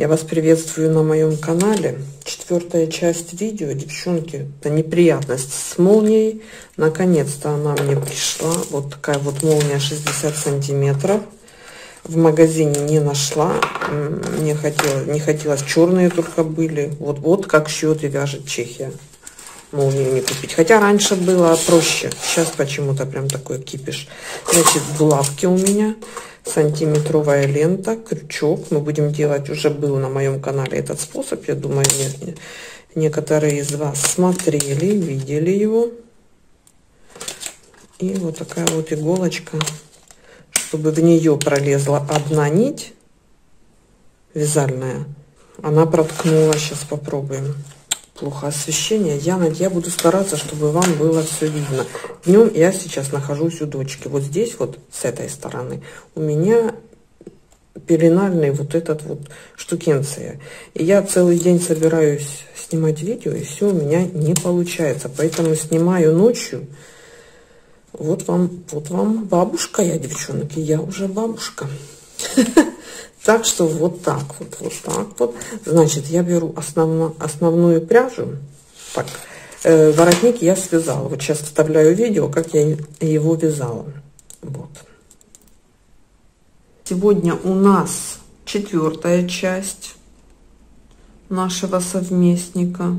Я вас приветствую на моем канале. Четвертая часть видео, девчонки, это неприятность с молнией. Наконец-то она мне пришла. Вот такая вот молния 60 сантиметров. В магазине не нашла. Не хотелось. Черные только были. Вот как шьет и вяжет Чехия. Молнию не купить. Хотя раньше было проще. Сейчас почему-то прям такой кипиш. Значит, в лавке у меня сантиметровая лента, крючок. Мы будем делать, уже был на моем канале этот способ. Я думаю, некоторые из вас смотрели, видели его. И вот такая вот иголочка, чтобы в нее пролезла одна нить вязальная. Она проткнула. Сейчас попробуем. Плохо освещение. Я буду стараться, чтобы вам было все видно. Днем я сейчас нахожусь у дочки. Вот здесь вот, с этой стороны, у меня пеленальный вот этот вот штукенция. И я целый день собираюсь снимать видео, и все у меня не получается. Поэтому снимаю ночью. Вот вам бабушка я, девчонки. Я уже бабушка. Так что вот так вот. Значит, я беру основную пряжу. Так, воротник я связала. Вот сейчас вставляю видео, как я его вязала. Вот. Сегодня у нас четвертая часть нашего совместника.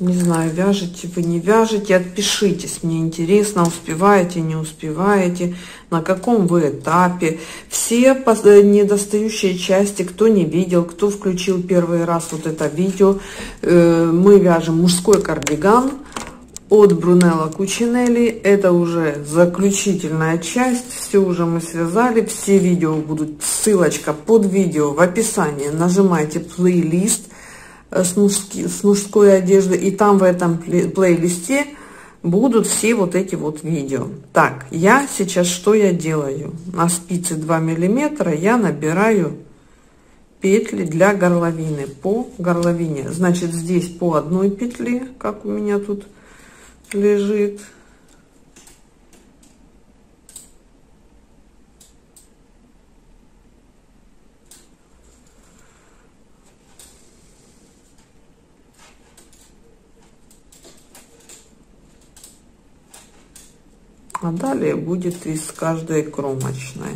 Не знаю, вяжете вы, не вяжете, отпишитесь, мне интересно, успеваете, не успеваете, на каком вы этапе. Все недостающие части, кто не видел, кто включил первый раз вот это видео, мы вяжем мужской кардиган от Брунелло Кучинелли. Это уже заключительная часть, все уже мы связали, все видео будут, ссылочка под видео в описании, нажимайте плейлист с мужской одеждой, и там в этом плейлисте будут все вот эти вот видео. Так, я сейчас что я делаю? На спице 2 миллиметра я набираю петли для горловины, по горловине. Значит, здесь по одной петле, как у меня тут лежит. А далее будет из каждой кромочной.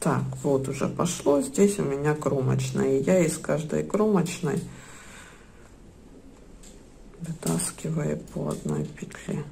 Так, вот уже пошло. Здесь у меня кромочная. Я из каждой кромочной вытаскиваю по одной петле.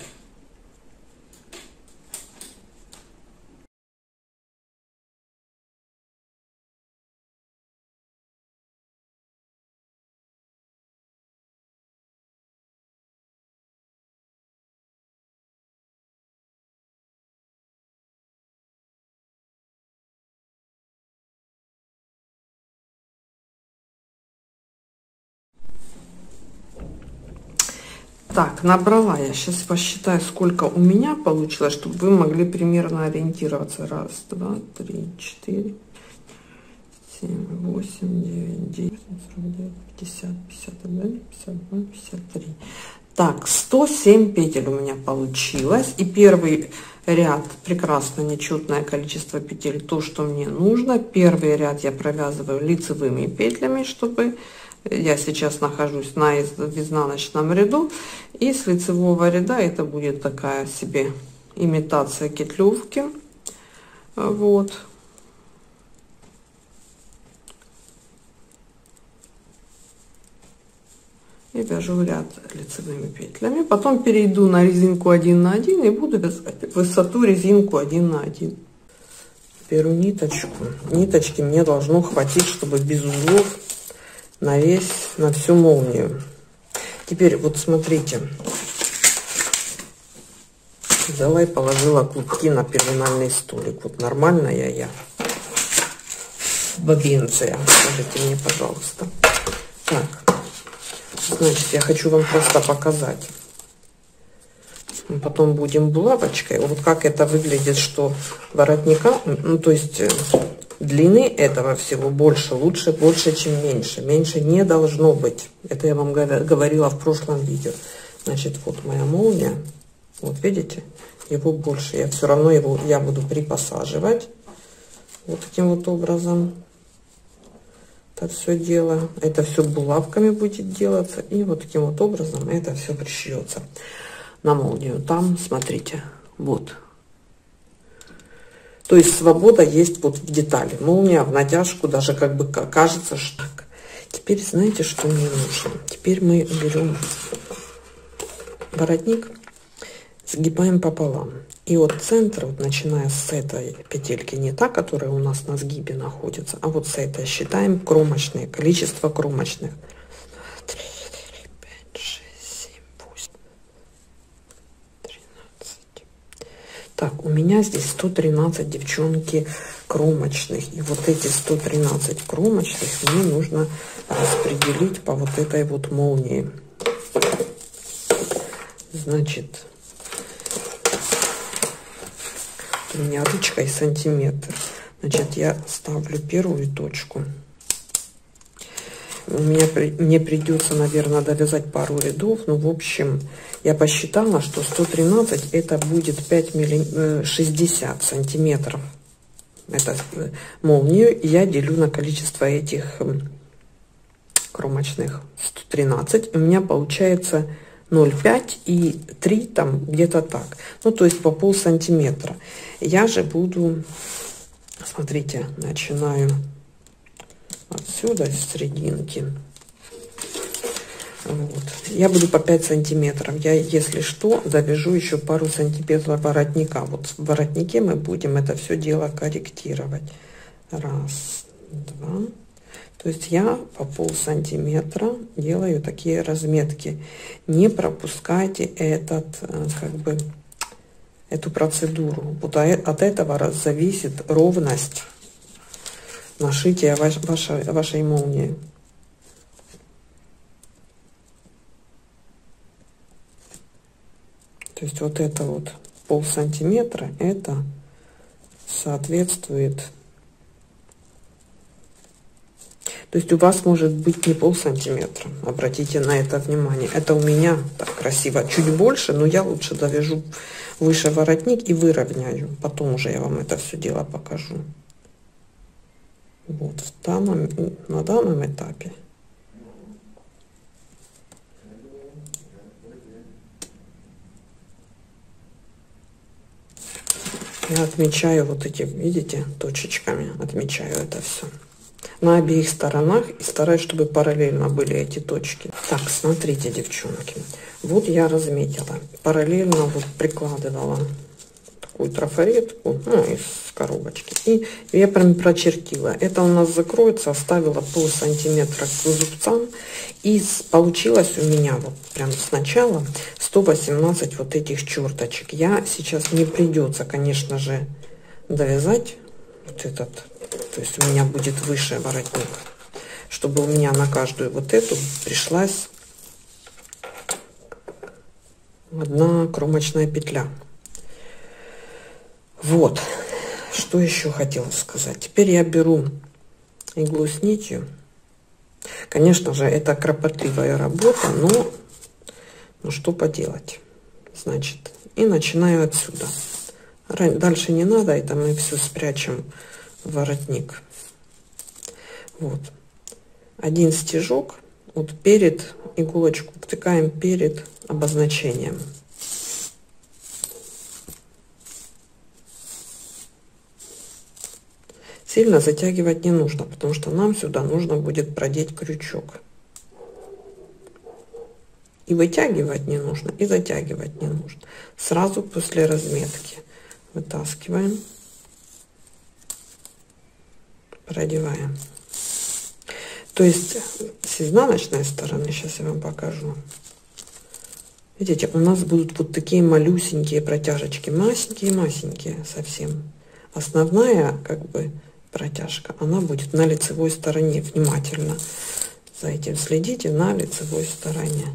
Так, набрала я. Сейчас посчитаю, сколько у меня получилось, чтобы вы могли примерно ориентироваться. 1, 2, 3, 4, 7, 8, 9, 10, 11, 49, 50, 51, 52, 53. Так, 107 петель у меня получилось. И первый ряд, прекрасно нечетное количество петель, то, что мне нужно. Первый ряд я провязываю лицевыми петлями, чтобы... Я сейчас нахожусь на изнаночном ряду, и с лицевого ряда это будет такая себе имитация петлевки. Вот. И вяжу ряд лицевыми петлями. Потом перейду на резинку 1 на 1 и буду вязать высоту резинку 1 на 1. Беру ниточку. Ниточки мне должно хватить, чтобы без узлов на всю молнию. Теперь вот смотрите, взяла и положила клубки на пеленальный столик. Вот нормальная я бабенция, скажите мне, пожалуйста. Так, значит, я хочу вам просто показать, потом будем булавочкой, вот как это выглядит, что воротника, ну то есть длины этого всего больше, лучше больше, чем меньше. Меньше не должно быть. Это я вам говорила в прошлом видео. Значит, вот моя молния. Вот видите, его больше. Я все равно его буду припосаживать. Вот таким вот образом. Так все дело. Это все булавками будет делаться. И вот таким вот образом это все пришьется на молнию. Там, смотрите, вот. То есть свобода есть вот в детали. Молния в натяжку даже как бы кажется, что... Так, теперь знаете, что мне нужно? Теперь мы берем воротник, сгибаем пополам. И от центра, вот начиная с этой петельки, не та, которая у нас на сгибе находится, а вот с этой считаем кромочные, количество кромочных. 1, 2, 3, 4, 5, 6, 7, 8. 13. Так, у меня здесь 113, девчонки, кромочных. И вот эти 113 кромочных мне нужно распределить по вот этой вот молнии. Значит, у меня ручка и сантиметр. Значит, я ставлю первую точку. Мне придется, наверное, довязать пару рядов. Ну, в общем, я посчитала, что 113 это будет 60 сантиметров. Это молнию я делю на количество этих кромочных. 113. У меня получается 0,5 и 3, там где-то так. Ну, то есть по полсантиметра. Я же буду, смотрите, начинаю отсюда, с серединки. Вот. Я буду по 5 сантиметров. Я, если что, довяжу еще пару сантиметров воротника. Вот в воротнике мы будем это все дело корректировать. Раз, два. То есть я по полсантиметра делаю такие разметки. Не пропускайте эту процедуру. Вот от этого зависит ровность нашития вашей молнии. То есть вот это вот полсантиметра, это соответствует... То есть у вас может быть не полсантиметра. Обратите на это внимание. Это у меня так красиво. Чуть больше, но я лучше довяжу выше воротник и выровняю. Потом уже я вам это все дело покажу. Вот на данном этапе. Я отмечаю вот эти, видите, точечками. Отмечаю это все на обеих сторонах и стараюсь, чтобы параллельно были эти точки. Так, смотрите, девчонки, вот я разметила, параллельно вот прикладывала такую трафаретку, ну, из коробочки, и я прям прочертила. Это у нас закроется, оставила пол сантиметра к зубцам, и получилось у меня вот прям сначала 118 вот этих черточек. Я сейчас, не придется, конечно же, довязать вот этот. То есть у меня будет выше воротник, чтобы у меня на каждую вот эту пришлась одна кромочная петля. Вот, что еще хотела сказать. Теперь я беру иглу с нитью. Конечно же, это кропотливая работа, но ну что поделать. Значит, и начинаю отсюда. Дальше не надо, это мы все спрячем. Воротник. Вот один стежок вот перед иголочку втыкаем перед обозначением. Сильно затягивать не нужно, потому что нам сюда нужно будет продеть крючок. И вытягивать не нужно, и затягивать не нужно. Сразу после разметки вытаскиваем, продеваем. То есть с изнаночной стороны, сейчас я вам покажу, видите, у нас будут вот такие малюсенькие протяжечки, масенькие совсем. Основная как бы протяжка, она будет на лицевой стороне. Внимательно за этим следите, на лицевой стороне.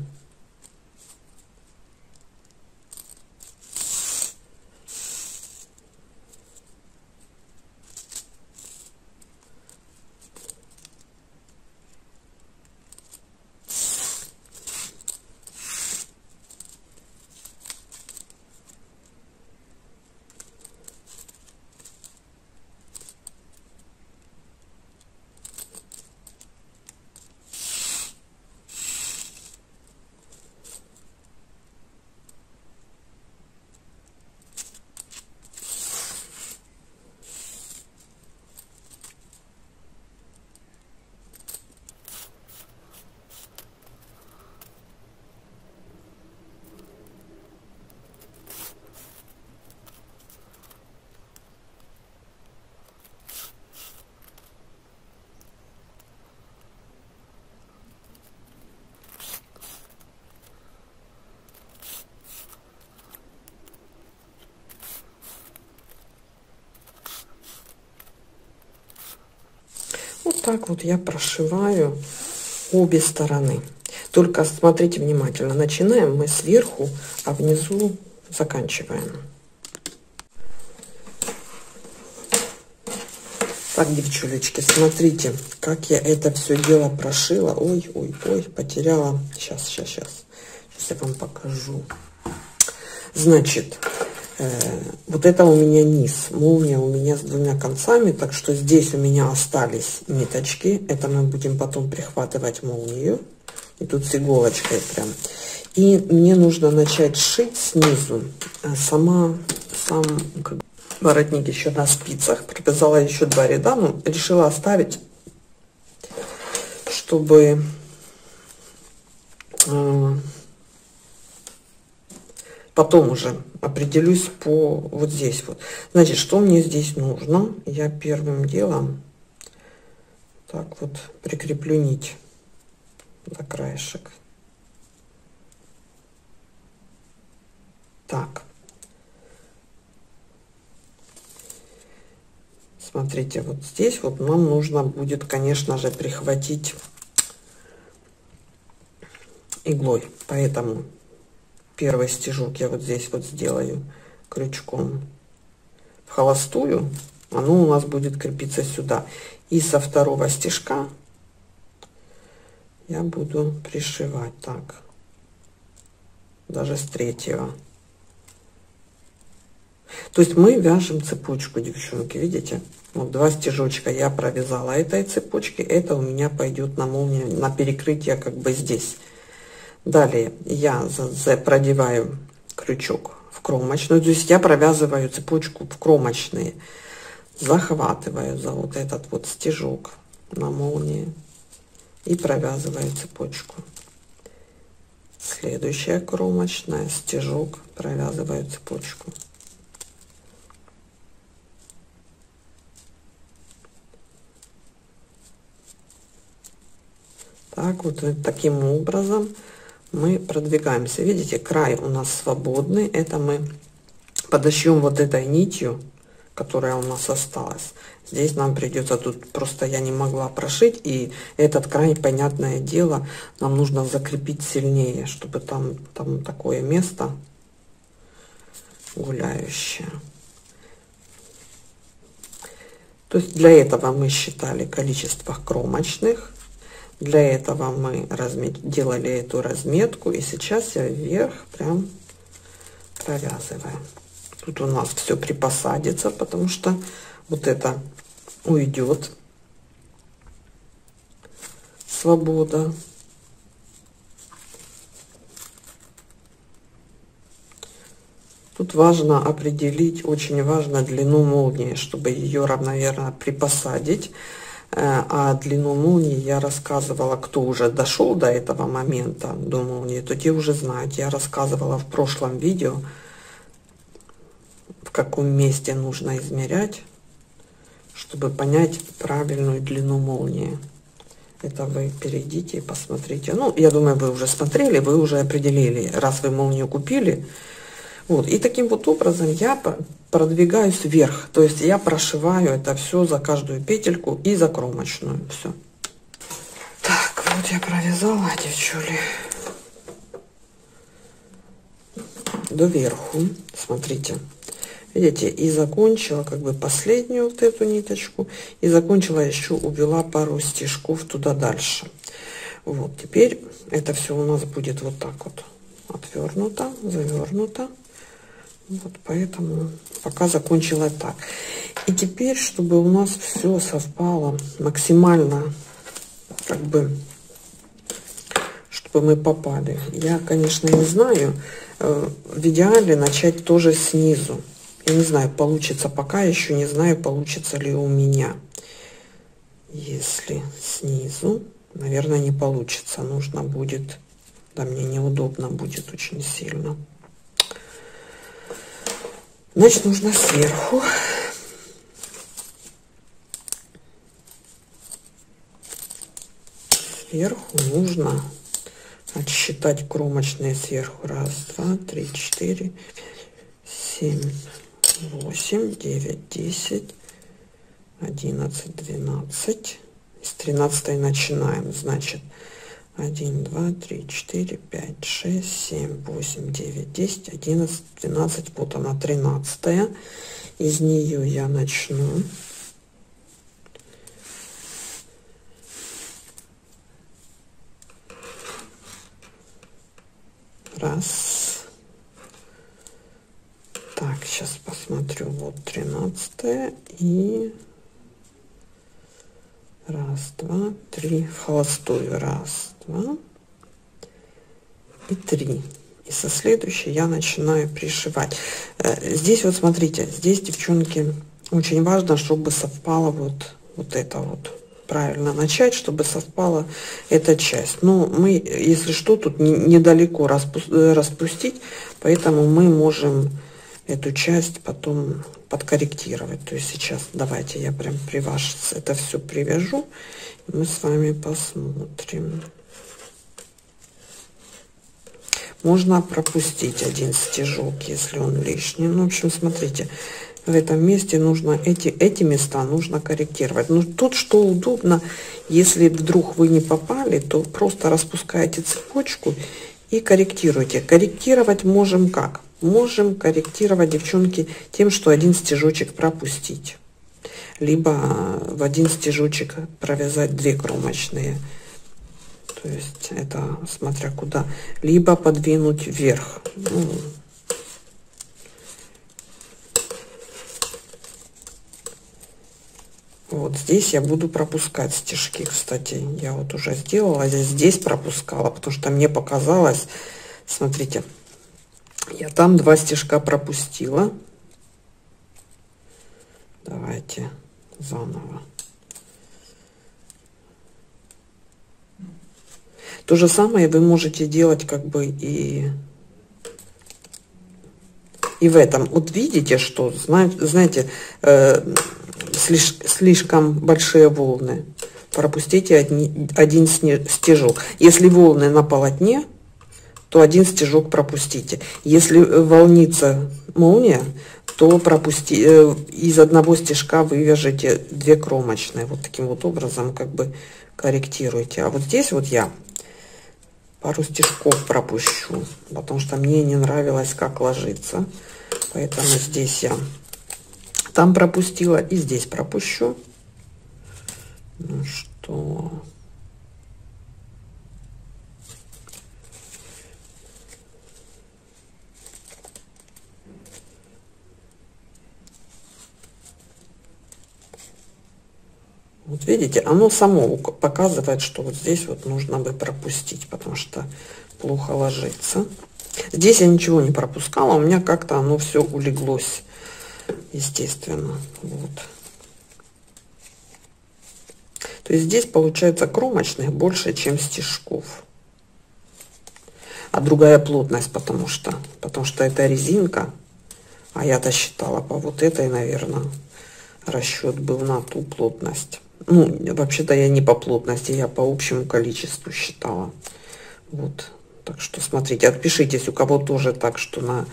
так вот я прошиваю обе стороны. Только смотрите внимательно. Начинаем мы сверху, а внизу заканчиваем. Так, девчулечки, смотрите, как я это все дело прошила. Ой-ой-ой, потеряла. Сейчас. Сейчас я вам покажу. Значит, вот это у меня низ. Молния у меня с двумя концами, так что здесь у меня остались ниточки. Это мы будем потом прихватывать молнию. И тут с иголочкой прям. И мне нужно начать шить снизу. Сам воротник еще на спицах. Провязала еще 2 ряда, но решила оставить, чтобы потом уже определюсь по вот здесь вот. Значит, что мне здесь нужно? Я первым делом так вот прикреплю нить за краешек. Так. Смотрите, вот здесь вот нам нужно будет, конечно же, прихватить иглой. Поэтому первый стежок я вот здесь вот сделаю крючком в холостую. Оно у нас будет крепиться сюда. И со второго стежка я буду пришивать так. Даже с третьего. То есть мы вяжем цепочку, девчонки, видите? Вот 2 стежочка я провязала этой цепочки. Это у меня пойдет на молнию, на перекрытие как бы здесь. Далее я продеваю крючок в кромочную. То есть я провязываю цепочку в кромочные. Захватываю за вот этот вот стежок на молнии. И провязываю цепочку. Следующая кромочная, стежок, провязываю цепочку. Так вот, таким образом мы продвигаемся. Видите, край у нас свободный. Это мы подошьем вот этой нитью, которая у нас осталась. Здесь нам придется, тут просто я не могла прошить, и этот край, понятное дело, нам нужно закрепить сильнее, чтобы там такое место гуляющее. То есть для этого мы считали количество кромочных, для этого мы делали эту разметку, и сейчас я вверх прям провязываю. Тут у нас все припосадится, потому что вот это уйдет. Свобода. Тут важно определить, очень важно длину молнии, чтобы ее равномерно припосадить. А длину молнии я рассказывала, кто уже дошел до этого момента, до молнии, то те уже знают. Я рассказывала в прошлом видео, в каком месте нужно измерять, чтобы понять правильную длину молнии. Это вы перейдите и посмотрите. Ну, я думаю, вы уже смотрели, вы уже определили, раз вы молнию купили. Вот. И таким вот образом я продвигаюсь вверх. То есть я прошиваю это все за каждую петельку и за кромочную. Все. Так, вот я провязала, девчули, доверху. Смотрите. Видите, и закончила как бы последнюю вот эту ниточку, и закончила еще, увела пару стежков туда дальше. Вот, теперь это все у нас будет вот так вот отвернуто, завернуто. Вот, поэтому пока закончила так. И теперь, чтобы у нас все совпало максимально, как бы, чтобы мы попали. Я, конечно, не знаю, в идеале начать тоже снизу. Я не знаю, получится, пока еще не знаю, получится ли у меня. Если снизу, наверное, не получится. Нужно будет, да, мне неудобно будет очень сильно. Значит, нужно сверху. Сверху нужно отсчитать кромочные сверху. 1, 2, 3, 4, 5, 7, 8, 9, 10, 11, 12, с 13 начинаем. Значит, 1, 2, 3, 4, 5, 6, 7, 8, 9, 10, 11, 12. Вот она, 13. Из нее я начну. Раз. Так, сейчас посмотрю. Вот 13 и... Раз, два, три. В холостую. Раз, два и три. И со следующей я начинаю пришивать. Здесь вот смотрите, здесь, девчонки, очень важно, чтобы совпало вот это вот. Правильно начать, чтобы совпала эта часть. Но мы, если что, тут недалеко распустить, поэтому мы можем эту часть потом подкорректировать. То есть сейчас давайте я прям при вас это все привяжу, и мы с вами посмотрим. Можно пропустить один стежок, если он лишний. Ну, в общем, смотрите, в этом месте нужно эти места нужно корректировать. Но тут что удобно, если вдруг вы не попали, то просто распускаете цепочку и корректируйте. Корректировать можем как? Можем корректировать, девчонки, тем, что один стежочек пропустить, либо в один стежочек провязать 2 кромочные, то есть это смотря куда, либо подвинуть вверх. Ну, вот здесь я буду пропускать стежки. Кстати, я вот уже сделала, я здесь пропускала, потому что мне показалось, смотрите, я там 2 стежка пропустила. Давайте заново. То же самое вы можете делать как бы и в этом. Вот видите, что, знаете, слишком большие волны. Пропустите один стежок. Если волны на полотне, то один стежок пропустите. Если волнится молния, то из одного стежка вывяжите 2 кромочные. Вот таким вот образом как бы корректируйте. А вот здесь вот я пару стежков пропущу, потому что мне не нравилось, как ложится. Поэтому здесь я там пропустила и здесь пропущу. Ну что... Вот видите, оно само показывает, что вот здесь вот нужно бы пропустить, потому что плохо ложится. Здесь я ничего не пропускала, у меня как-то оно все улеглось, естественно. Вот. То есть здесь получается кромочных больше, чем стежков. А другая плотность, потому что это резинка, а я-то считала по вот этой, наверное, расчет был на ту плотность. Ну, вообще-то я не по плотности, я по общему количеству считала. Вот, так что смотрите, отпишитесь, у кого тоже так, что на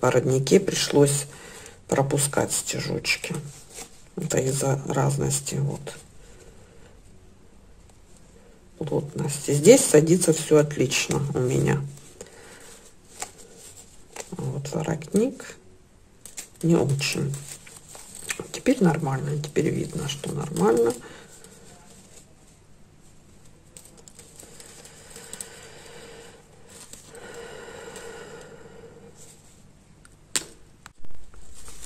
воротнике пришлось пропускать стежочки. Это из-за разности вот плотности. Здесь садится все отлично у меня. Вот воротник не очень. Теперь нормально, теперь видно, что нормально.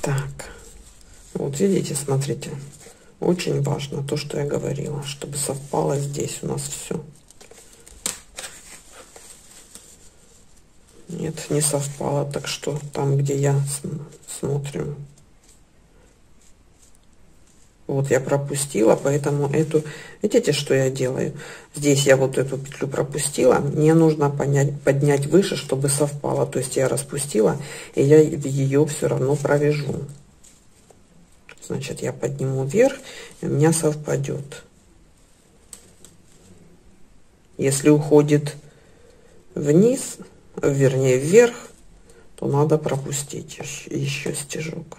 Так, вот видите, смотрите, очень важно то, что я говорила, чтобы совпало здесь у нас все. Нет, не совпало, так что там, где я смотрю. Вот я пропустила, поэтому эту... Видите, что я делаю? Здесь я вот эту петлю пропустила. Мне нужно поднять выше, чтобы совпало. То есть я распустила, и я ее все равно провяжу. Значит, я подниму вверх, и у меня совпадет. Если уходит вниз, вернее вверх, то надо пропустить еще стежок.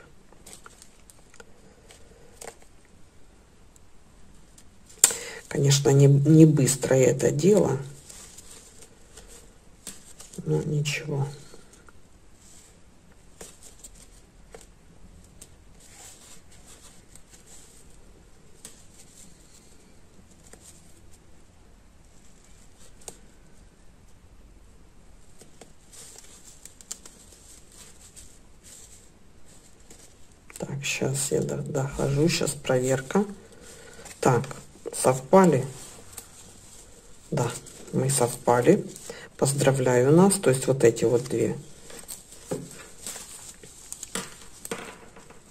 Конечно, не быстрое это дело, но ничего. Так, сейчас я дохожу, сейчас проверка. Так, совпали? Да, мы совпали. Поздравляю нас. То есть вот эти вот две.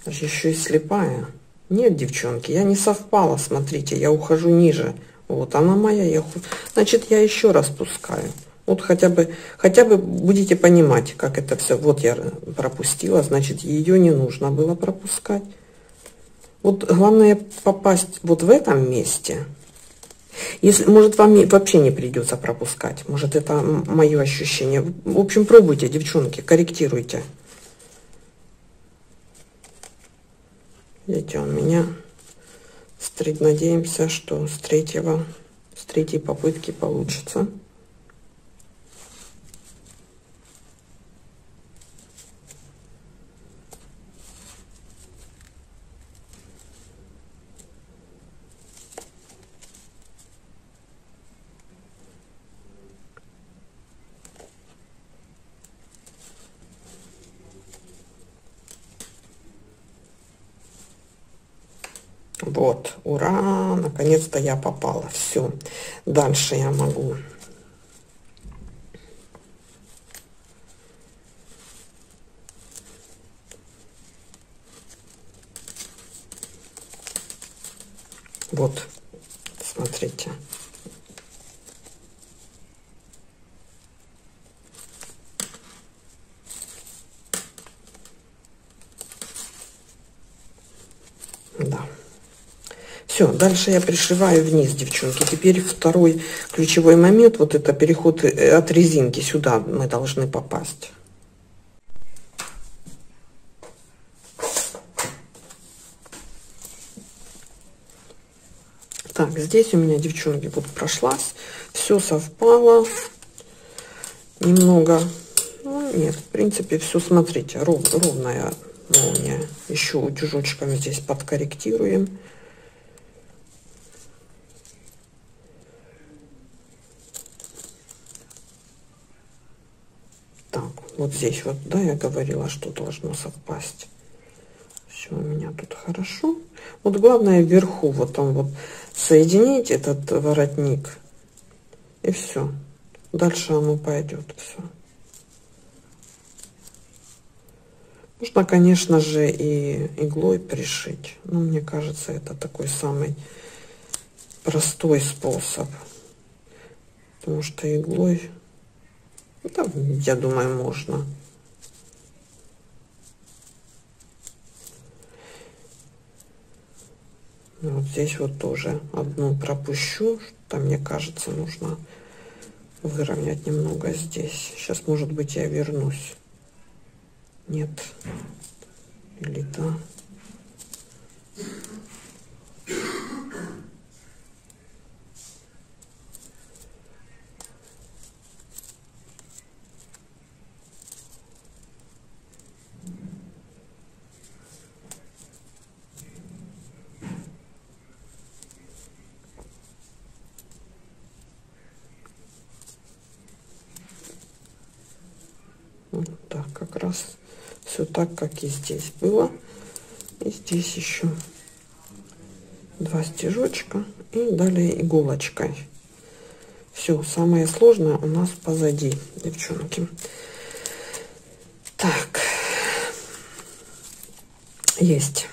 Еще и слепая. Нет, девчонки, я не совпала. Смотрите, я ухожу ниже. Вот она моя. Значит, я еще раз пускаю. Вот хотя бы будете понимать, как это все. Вот я пропустила, значит, ее не нужно было пропускать. Вот главное попасть вот в этом месте. Если, может, вам вообще не придется пропускать. Может, это мое ощущение. В общем, пробуйте, девчонки, корректируйте. Видите, у меня надеемся, что с третьей попытки получится. Вот, ура, наконец-то я попала. Все, дальше я могу вот, смотрите. Все, дальше я пришиваю вниз, девчонки. Теперь второй ключевой момент, вот это переход от резинки, сюда мы должны попасть. Так, здесь у меня, девчонки, вот прошлась, все совпало, немного, ну, нет, в принципе, все, смотрите, ровная молния. Еще утюжочками здесь подкорректируем. Вот здесь вот, да, я говорила, что должно совпасть. Все у меня тут хорошо. Вот главное вверху, вот там вот соединить этот воротник. И все. Дальше оно пойдет. Все. Можно, конечно же, и иглой пришить. Но мне кажется, это такой самый простой способ. Потому что иглой... Да, я думаю, можно. Вот здесь вот тоже одну пропущу. Что-то, мне кажется, нужно выровнять немного здесь. Сейчас, может быть, я вернусь. Нет. Или да. Все так, как и здесь было. И здесь еще два стежочка. И далее иголочкой. Все, самое сложное у нас позади, девчонки. Так. Есть.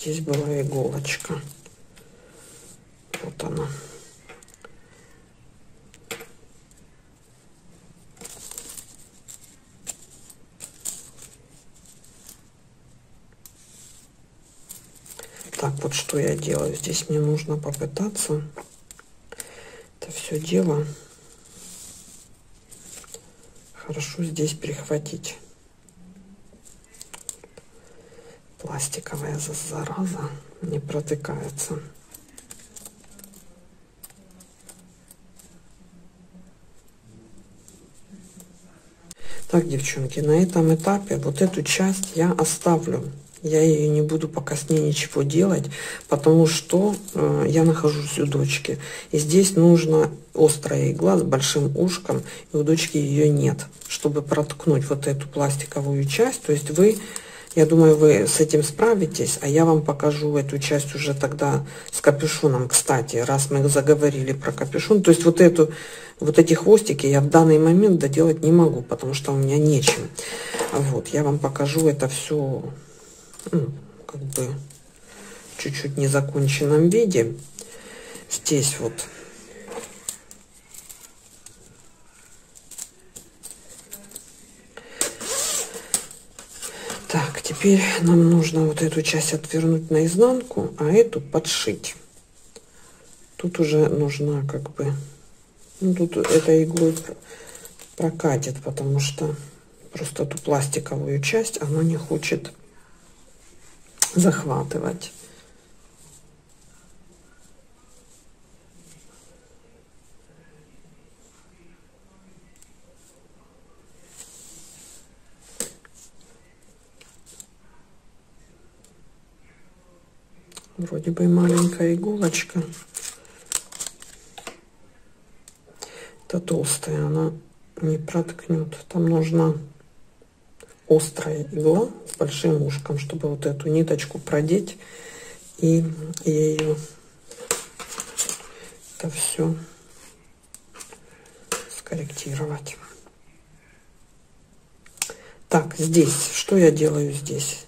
Здесь была иголочка. Вот она. вот что я делаю. Здесь мне нужно попытаться это все дело хорошо здесь прихватить. Пластиковая зараза не протыкается. Так, девчонки, на этом этапе вот эту часть я оставлю. Я ее не буду пока с ней ничего делать, потому что я нахожусь у дочки. И здесь нужна острая игла с большим ушком, и у дочки ее нет, чтобы проткнуть вот эту пластиковую часть. То есть вы, я думаю, вы с этим справитесь, а я вам покажу эту часть уже тогда с капюшоном. Кстати, раз мы заговорили про капюшон, то есть вот эти хвостики я в данный момент доделать не могу, потому что у меня нечем. Вот, я вам покажу это все... как бы чуть-чуть незаконченном виде. Здесь вот так. Теперь нам нужно вот эту часть отвернуть наизнанку, а эту подшить. Тут уже нужна как бы, ну, тут это иглой прокатит, потому что просто эту пластиковую часть она не хочет захватывать. Вроде бы маленькая иголочка, это толстая, она не проткнет. Там нужна острая игла с большим ушком, чтобы вот эту ниточку продеть и ее это все скорректировать. Так, здесь что я делаю? Здесь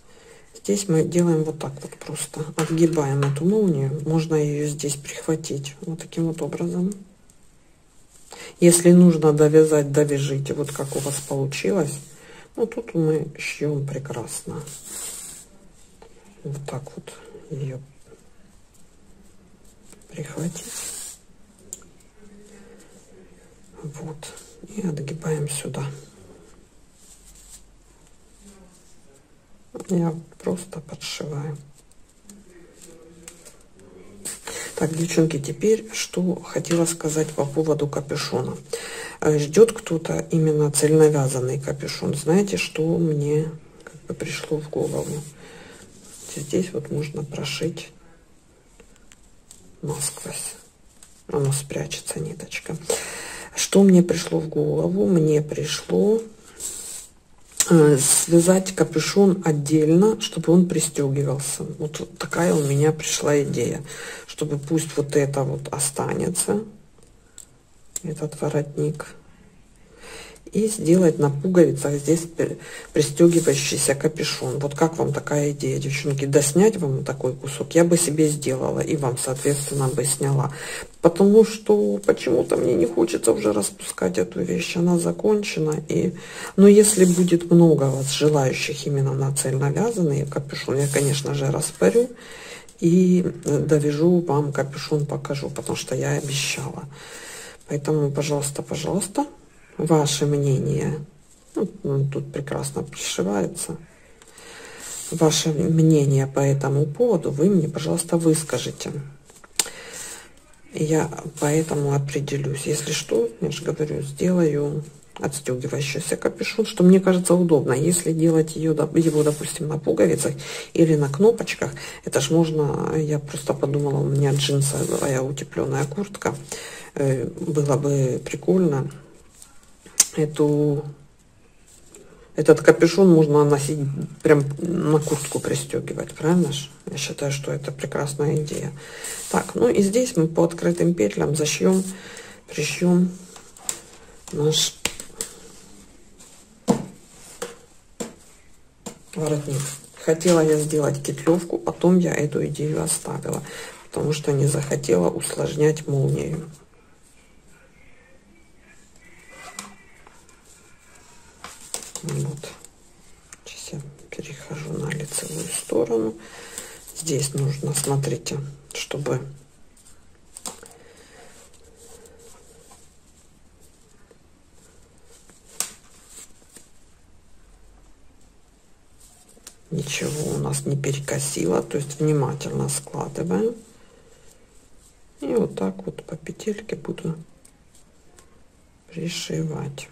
мы делаем вот так вот, просто отгибаем эту молнию. Можно ее здесь прихватить вот таким вот образом. Если нужно довязать, довяжите, вот как у вас получилось. Ну, тут мы шьем прекрасно. Вот так вот ее прихватить. Вот. И отгибаем сюда. Я просто подшиваю. Так, девчонки, теперь что хотела сказать по поводу капюшона. Ждет кто-то именно цельновязанный капюшон. Знаете, что мне как бы пришло в голову? Здесь вот можно прошить насквозь. Оно спрячется, ниточка. Что мне пришло в голову? Мне пришло связать капюшон отдельно, чтобы он пристегивался. Вот такая у меня пришла идея, чтобы пусть вот это вот останется, этот воротник, и сделать на пуговицах здесь пристегивающийся капюшон. Вот как вам такая идея, девчонки? Доснять вам такой кусок я бы себе сделала, и вам соответственно бы сняла, потому что почему-то мне не хочется уже распускать эту вещь, она закончена. И но если будет много вас желающих именно на цельновязанный капюшон, я конечно же распарю и довяжу вам капюшон, покажу, потому что я обещала. Поэтому, пожалуйста, ваше мнение. Ну, тут прекрасно пришивается. Ваше мнение по этому поводу вы мне, пожалуйста, выскажите. Я поэтому определюсь. Если что, я же говорю, сделаю отстегивающийся капюшон, что мне кажется удобно. Если делать его, допустим, на пуговицах или на кнопочках, это ж можно. Я просто подумала, у меня джинсовая утепленная куртка, было бы прикольно. Этот капюшон можно носить, прям на куртку пристегивать, правильно же? Я считаю, что это прекрасная идея. Так, ну и здесь мы по открытым петлям зашьем, пришьем наш воротник. Хотела я сделать кетлевку, потом я эту идею оставила, потому что не захотела усложнять молнию. Вот. Сейчас я перехожу на лицевую сторону. здесь нужно, смотрите, чтобы ничего у нас не перекосило, то есть внимательно складываем. И вот так вот по петельке буду пришивать.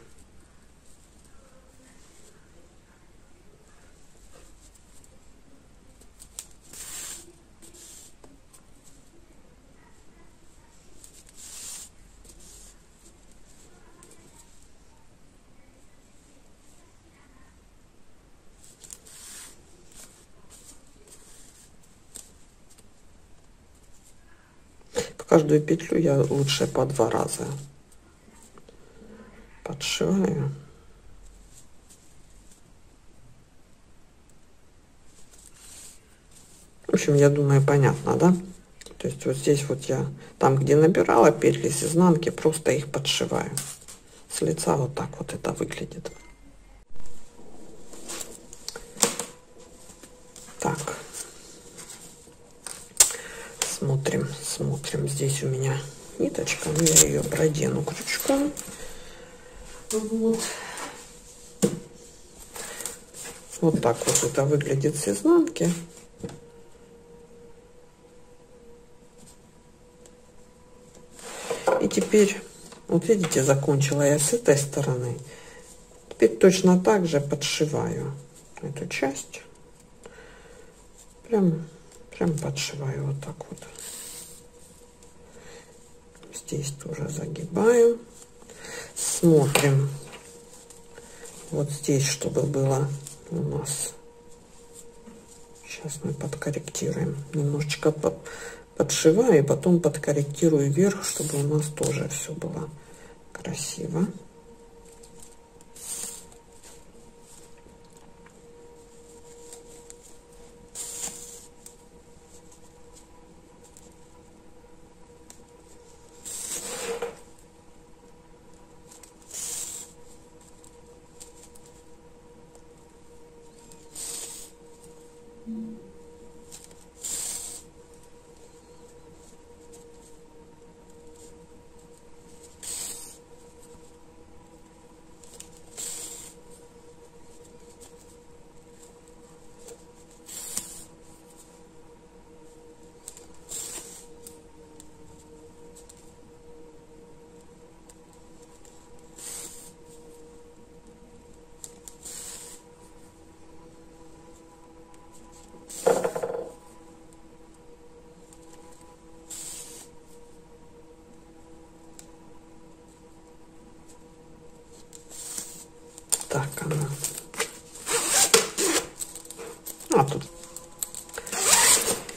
Каждую петлю я лучше по 2 раза подшиваю. В общем, я думаю, понятно, да? То есть вот здесь вот я, там где набирала петли с изнанки, просто их подшиваю. С лица вот так вот это выглядит. Так. Смотрим, здесь у меня ниточка, но я ее продену крючком. Вот. Вот так вот это выглядит с изнанки. И теперь, вот видите, закончила я с этой стороны. Теперь точно так же подшиваю эту часть. Прям подшиваю вот так вот. Здесь тоже загибаю. Смотрим. Вот здесь, чтобы было у нас. Сейчас мы подкорректируем. Немножечко подшиваю и потом подкорректирую вверх, чтобы у нас тоже все было красиво.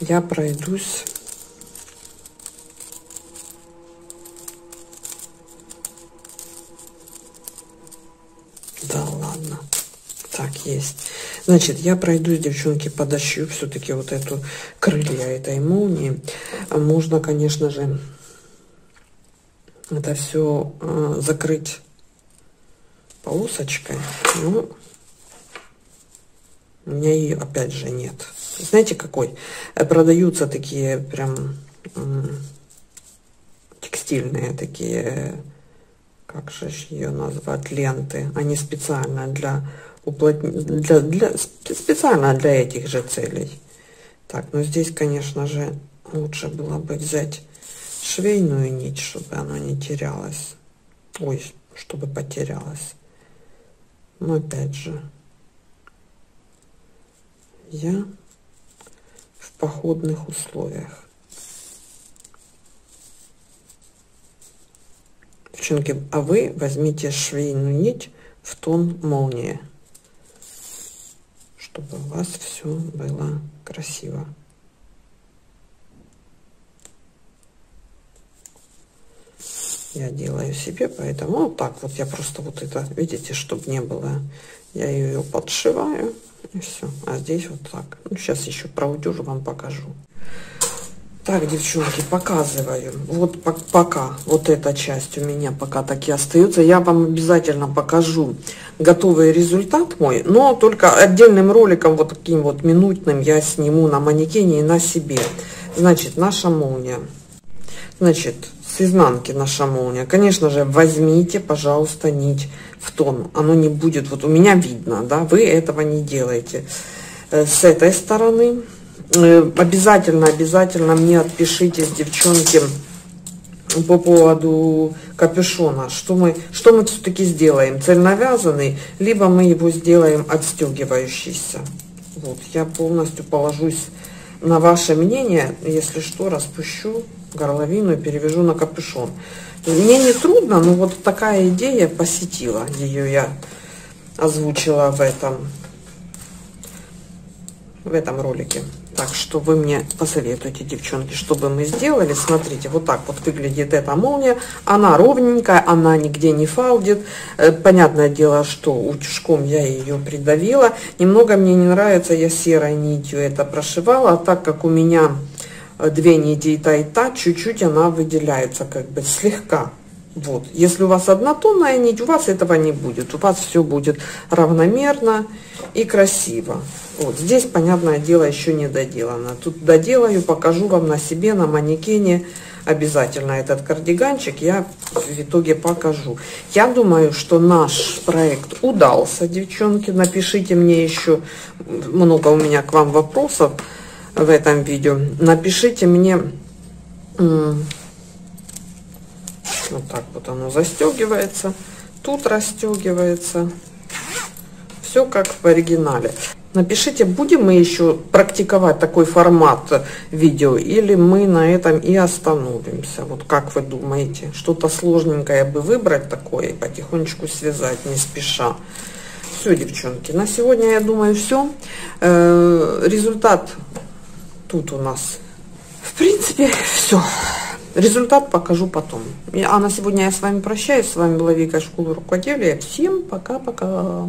Я пройдусь да ладно так есть значит я пройдусь, девчонки, подощу все-таки вот эту крылья этой молнии. Можно, конечно же, это все закрыть полосочкой, но у меня ее опять же нет. Знаете, какой? Продаются такие прям текстильные такие, как же ее назвать, ленты. Они специально для этих же целей. Так, но здесь, конечно же, лучше было бы взять швейную нить, чтобы она не терялась. Ой, чтобы потерялась. Но опять же, я в походных условиях. Девчонки, а вы возьмите швейную нить в тон молнии, чтобы у вас все было красиво. Я делаю себе, поэтому вот так вот я просто вот это, видите, чтобы не было, я ее подшиваю. И все. А здесь вот так. Ну, сейчас еще про утюж вам покажу. Так, девчонки, показываю. Вот пока вот эта часть у меня пока таки остается. Я вам обязательно покажу готовый результат мой, но только отдельным роликом, вот таким вот минутным, я сниму на манекене и на себе. Значит, наша молния. Значит, с изнанки наша молния. Конечно же, возьмите, пожалуйста, нить в тон. Оно не будет, вот у меня видно, да, вы этого не делаете. С этой стороны обязательно мне отпишитесь, девчонки, по поводу капюшона, что мы все-таки сделаем, цельновязанный, либо мы его сделаем отстегивающийся. Вот, я полностью положусь на ваше мнение, если что, распущу горловину и перевяжу на капюшон. Мне не трудно, но вот такая идея посетила, ее я озвучила в этом ролике. Так что вы мне посоветуете, девчонки, чтобы мы сделали. Смотрите, вот так вот выглядит эта молния. Она ровненькая, она нигде не фалдит. Понятное дело, что утюжком я ее придавила. Немного мне не нравится, я серой нитью это прошивала. А так как у меня две нити и та, чуть-чуть она выделяется, как бы слегка. Вот. Если у вас однотонная нить, у вас этого не будет. У вас все будет равномерно и красиво. Вот здесь, понятное дело, еще не доделано. Тут доделаю, покажу вам на себе, на манекене. Обязательно этот кардиганчик я в итоге покажу. Я думаю, что наш проект удался, девчонки. Напишите мне еще, много у меня к вам вопросов в этом видео. Напишите мне... Вот так вот оно застегивается, тут расстегивается, все как в оригинале. Напишите, будем мы еще практиковать такой формат видео или мы на этом и остановимся. Вот как вы думаете, что-то сложненькое бы выбрать такое и потихонечку связать, не спеша. Все, девчонки, на сегодня, я думаю, все. Результат тут у нас, в принципе, все. Результат покажу потом. А на сегодня я с вами прощаюсь. С вами была Вика, школа рукоделия. Всем пока-пока.